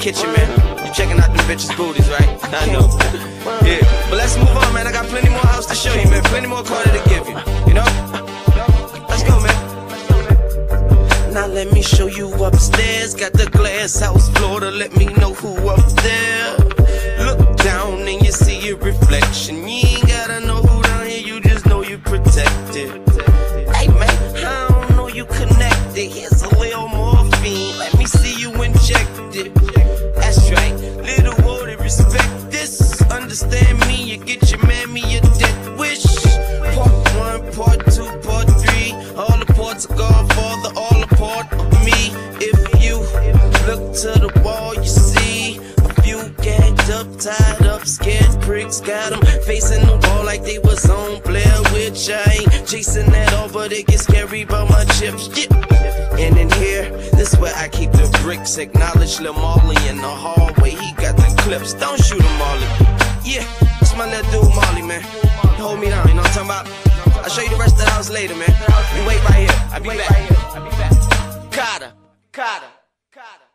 kitchen, man. You checking out them bitches' booties, right? I know. Yeah, but let's move on, man. I got plenty more house to show you, man. Plenty more quarter to give you, you know? Let's go, man. Now let me show you upstairs. Got the glass house floor to let me know who up there. Look down and you see your reflection. You ain't gotta know who down here, you just know you protected. Hey, man, I don't know you connected. Here's a little morphine, let me see you inject it. That's right, little water, respect this. Understand me, you get your mammy a death wish. Part 1, part 2, part 3. All the parts of Godfather, all a part of me. If you look to the wall, you see gagged up, tied up, scared pricks. Got them facing the wall like they was on Blair Witch. I ain't chasing that all, but it gets scary about my chips. Yeah. And in here, this where I keep the bricks. Acknowledge Lil Marley in the hallway. He got the clips. Don't shoot him, Marley. Yeah, it's my little dude, Marley, man. You hold me down, you know what I'm talking about? I'll show you the rest of the house later, man. You wait right here. I'll be back. Cotta.